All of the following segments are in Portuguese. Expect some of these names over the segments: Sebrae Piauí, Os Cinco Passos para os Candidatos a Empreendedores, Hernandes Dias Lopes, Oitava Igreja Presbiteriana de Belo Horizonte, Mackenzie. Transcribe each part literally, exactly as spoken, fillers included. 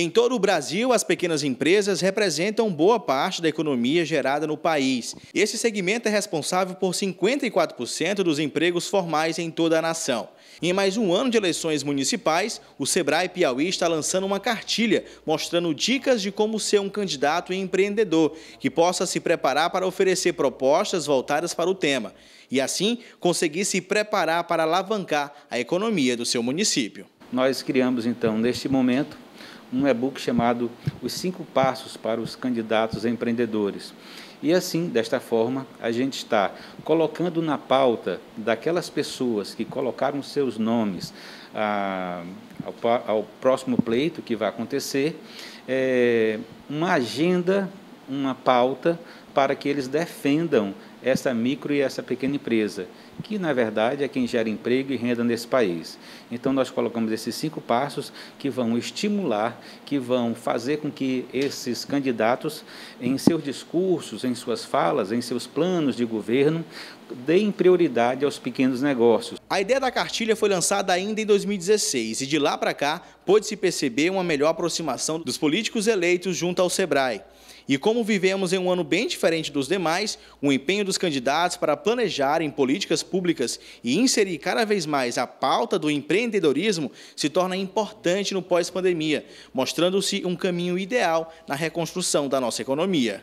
Em todo o Brasil, as pequenas empresas representam boa parte da economia gerada no país. Esse segmento é responsável por cinquenta e quatro por cento dos empregos formais em toda a nação. Em mais um ano de eleições municipais, o Sebrae Piauí está lançando uma cartilha mostrando dicas de como ser um candidato e empreendedor, que possa se preparar para oferecer propostas voltadas para o tema e, assim, conseguir se preparar para alavancar a economia do seu município. Nós criamos, então, neste momento, um e-book chamado Os Cinco Passos para os Candidatos a Empreendedores. E assim, desta forma, a gente está colocando na pauta daquelas pessoas que colocaram seus nomes a, ao, ao próximo pleito que vai acontecer, é, uma agenda, uma pauta para que eles defendam essa micro e essa pequena empresa, que na verdade é quem gera emprego e renda nesse país. Então nós colocamos esses cinco passos que vão estimular, que vão fazer com que esses candidatos, em seus discursos, em suas falas, em seus planos de governo, deem prioridade aos pequenos negócios. A ideia da cartilha foi lançada ainda em dois mil e dezesseis e de lá para cá pôde-se perceber uma melhor aproximação dos políticos eleitos junto ao Sebrae. E como vivemos em um ano bem diferente dos demais, o empenho dos candidatos para planejarem políticas públicas e inserir cada vez mais a pauta do empreendedorismo se torna importante no pós-pandemia, mostrando-se um caminho ideal na reconstrução da nossa economia.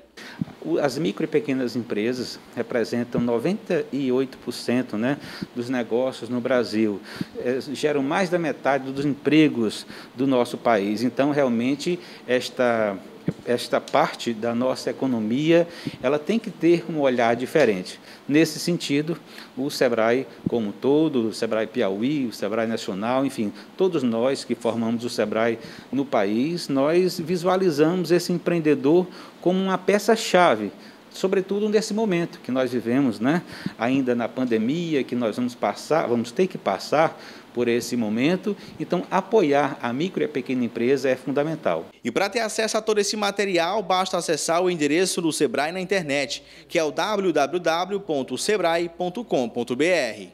As micro e pequenas empresas representam noventa e oito por cento, né, dos negócios no Brasil, é, geram mais da metade dos empregos do nosso país. Então, realmente, esta... Esta parte da nossa economia, ela tem que ter um olhar diferente. Nesse sentido, o Sebrae como um todo, o Sebrae Piauí, o Sebrae Nacional, enfim, todos nós que formamos o Sebrae no país, nós visualizamos esse empreendedor como uma peça-chave, sobretudo nesse momento que nós vivemos, né? Ainda na pandemia, que nós vamos passar, vamos ter que passar por esse momento. Então, apoiar a micro e a pequena empresa é fundamental. E para ter acesso a todo esse material, basta acessar o endereço do Sebrae na internet, que é o w w w ponto sebrae ponto com ponto br.